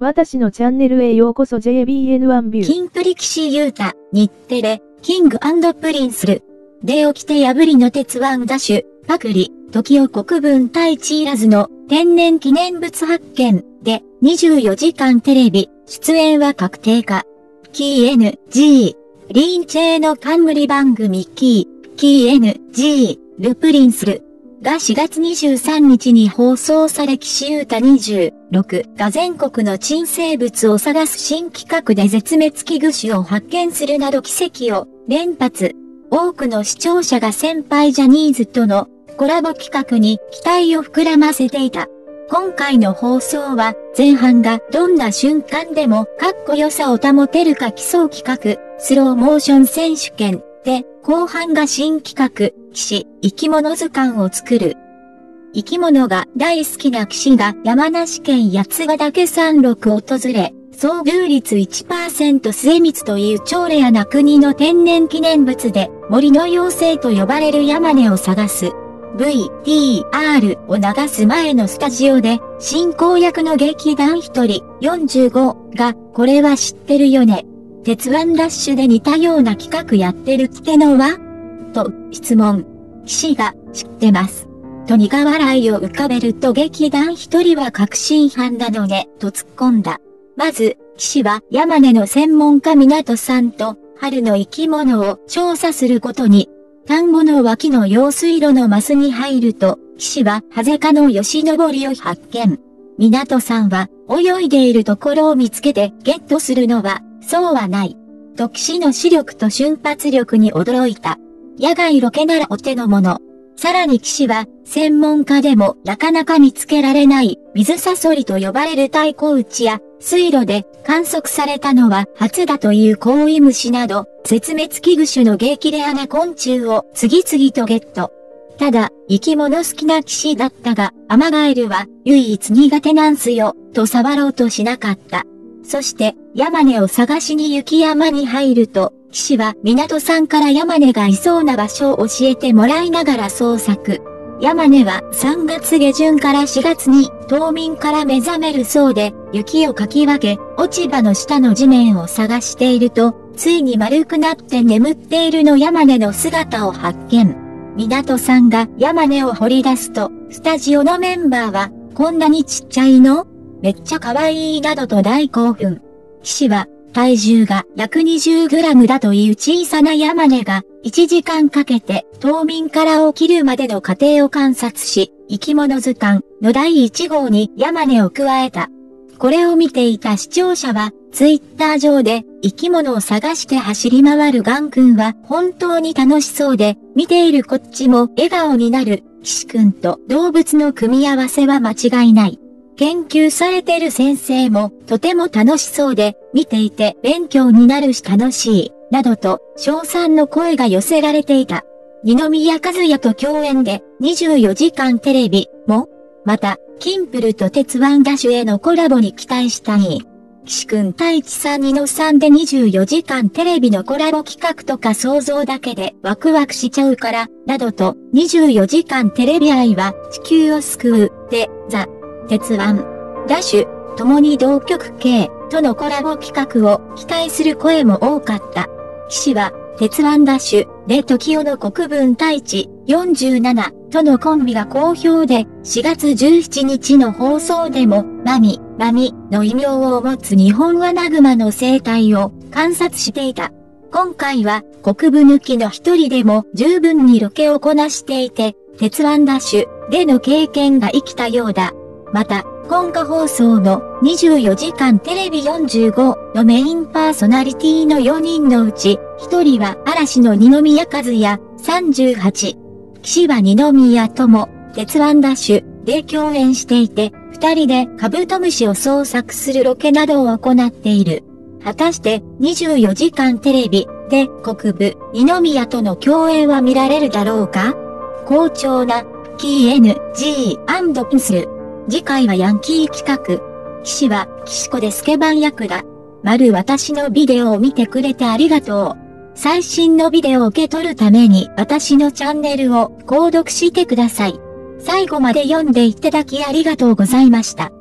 私のチャンネルへようこそ JBN1 ビュー。キンプリ岸優太、日テレ、King&Prince、で起きて破りの鉄腕ダッシュ、パクリ、TOKIO国分太一いらずの天然記念物発見で24時間テレビ、出演は確定か。King&Prince、リンチェの冠番組King&Princeが4月23日に放送され岸優太26が全国の珍生物を探す新企画で絶滅危惧種を発見するなど奇跡を連発。多くの視聴者が先輩ジャニーズとのコラボ企画に期待を膨らませていた。今回の放送は前半がどんな瞬間でもかっこよさを保てるか競う企画スローモーション選手権で後半が新企画岸生き物図鑑を作る。生き物が大好きな岸が山梨県八ヶ岳山麓を訪れ、遭遇率 1% 末光という超レアな国の天然記念物で森の妖精と呼ばれるヤマネを探す。VTR を流す前のスタジオで進行役の劇団一人45がこれは知ってるよね。鉄腕ダッシュで似たような企画やってるってのはと質問。岸が知ってますと苦笑いを浮かべると劇団一人は確信犯なのねと突っ込んだ。まず、岸はヤマネの専門家港さんと春の生き物を調査することに。田んぼの脇の用水路のマスに入ると、岸はハゼ科のヨシノボリを発見。港さんは泳いでいるところを見つけてゲットするのは、そうはない。と岸の視力と瞬発力に驚いた。野外ロケならお手の物。さらに岸は、専門家でもなかなか見つけられない、水サソリと呼ばれる太鼓打ちや、水路で観測されたのは初だというコウイムシなど、絶滅危惧種の激レアな昆虫を次々とゲット。ただ、生き物好きな岸だったが、アマガエルは唯一苦手なんすよ、と触ろうとしなかった。そして、ヤマネを探しに雪山に入ると、岸は港さんからヤマネがいそうな場所を教えてもらいながら捜索。ヤマネは3月下旬から4月に冬眠から目覚めるそうで、雪をかき分け、落ち葉の下の地面を探していると、ついに丸くなって眠っているのヤマネの姿を発見。港さんがヤマネを掘り出すと、スタジオのメンバーは、こんなにちっちゃいの？めっちゃ可愛いなどと大興奮。岸は、体重が約 20g だという小さなヤマネが1時間かけて冬眠から起きるまでの過程を観察し、生き物図鑑の第1号にヤマネを加えた。これを見ていた視聴者は、ツイッター上で生き物を探して走り回るガン君は本当に楽しそうで、見ているこっちも笑顔になる、岸君と動物の組み合わせは間違いない。研究されてる先生もとても楽しそうで、見ていて勉強になるし楽しい、などと、称賛の声が寄せられていた。二宮和也と共演で24時間テレビも、また、キンプルと鉄腕ダッシュへのコラボに期待したい。岸君太一さん二さんで24時間テレビのコラボ企画とか想像だけでワクワクしちゃうから、などと、24時間テレビ愛は地球を救う、で、ザ・鉄腕、ダッシュ、共に同局系とのコラボ企画を期待する声も多かった。岸は、鉄腕ダッシュでTOKIOの国分太一47とのコンビが好評で、4月17日の放送でも、マミの異名を持つニホンアナグマの生態を観察していた。今回は、国分抜きの一人でも十分にロケをこなしていて、鉄腕ダッシュでの経験が生きたようだ。また、今夏放送の24時間テレビ45のメインパーソナリティの4人のうち、1人は嵐の二宮和也38。岸は二宮とも、鉄腕ダッシュで共演していて、2人でカブトムシを捜索するロケなどを行っている。果たして24時間テレビで国分二宮との共演は見られるだろうか？好調なKing&Prince。次回はヤンキー企画。岸は、岸子でスケバン役だ。私のビデオを見てくれてありがとう。最新のビデオを受け取るために私のチャンネルを購読してください。最後まで読んでいただきありがとうございました。